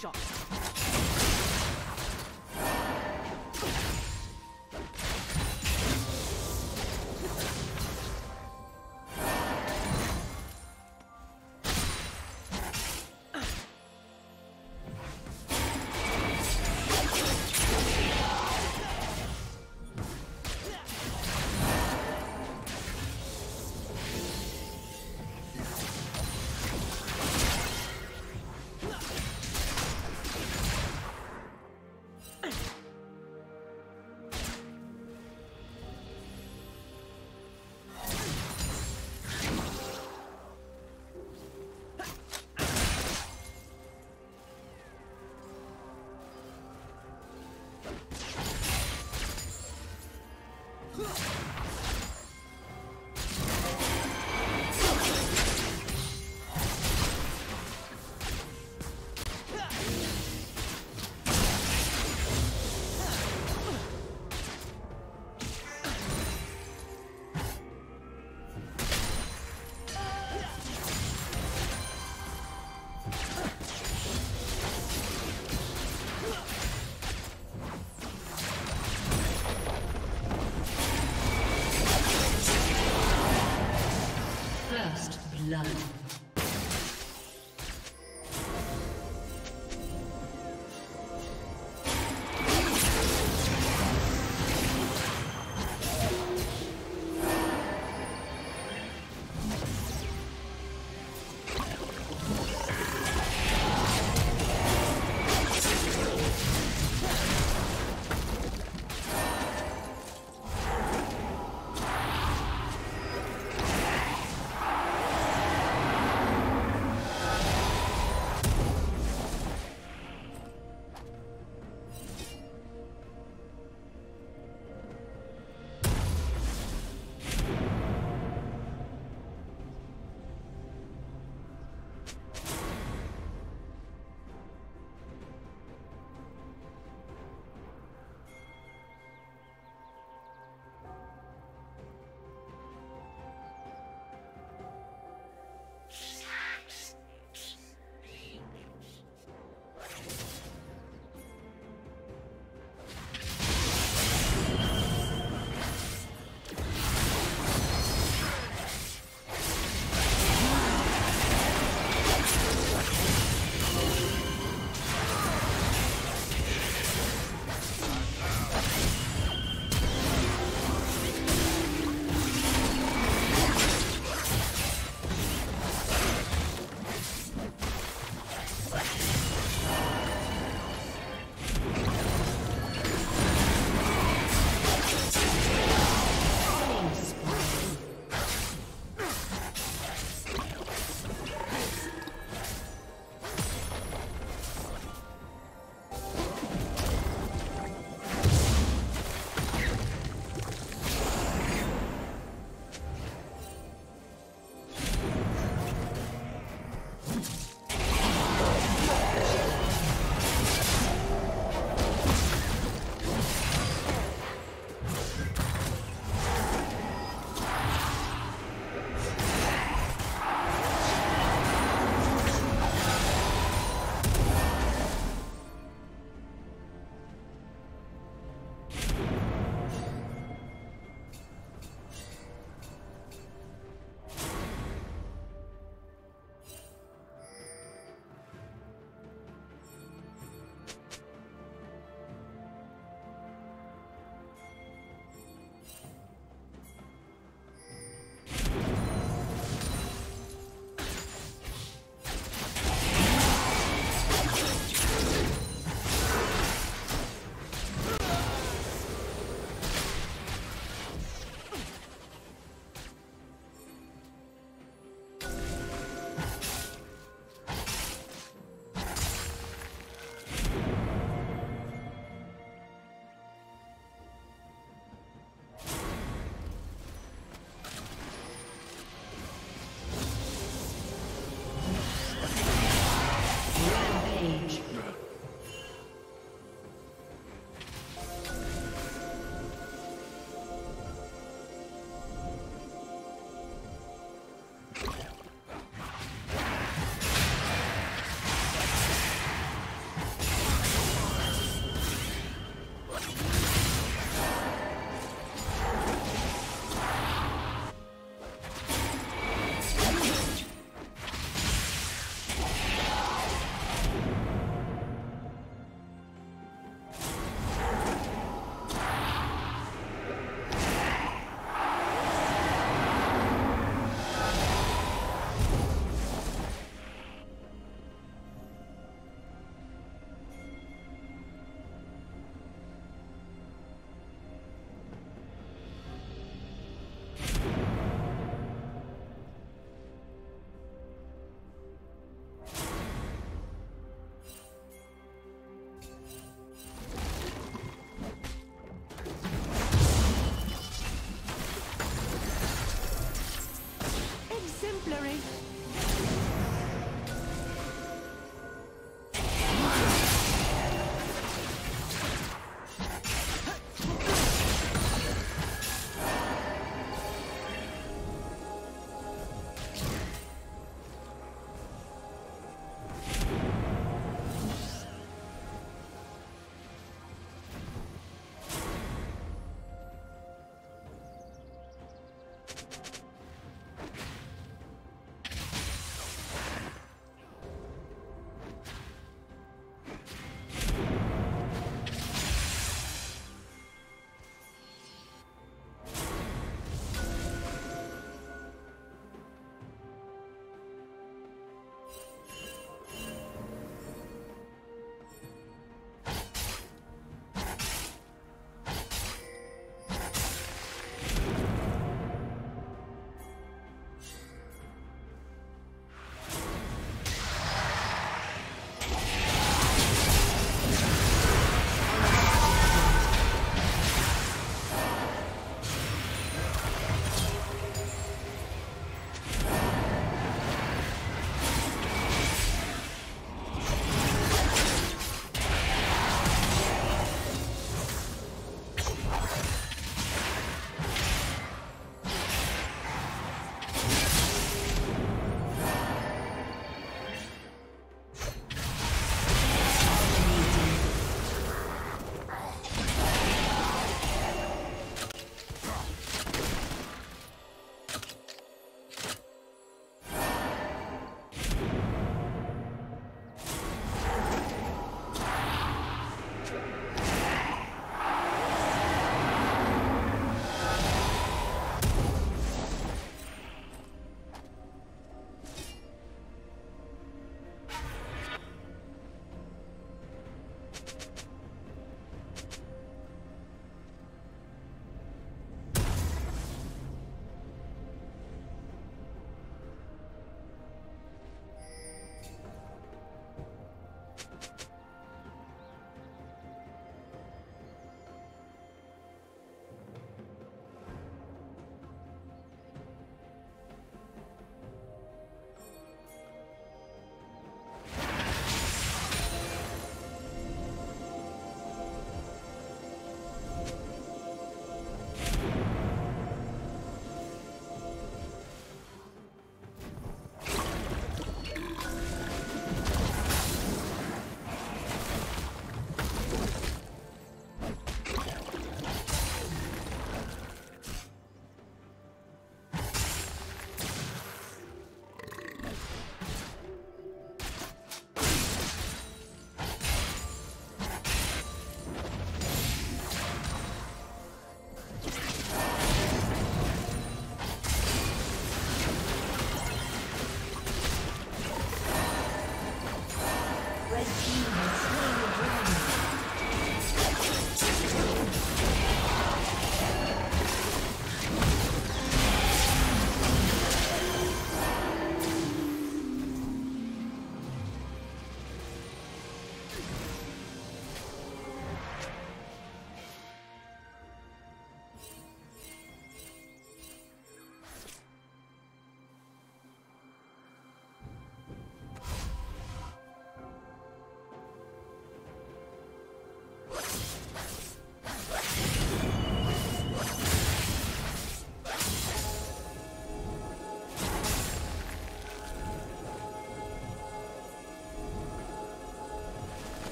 shot. Love.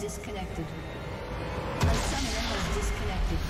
Disconnected. A summoner has disconnected.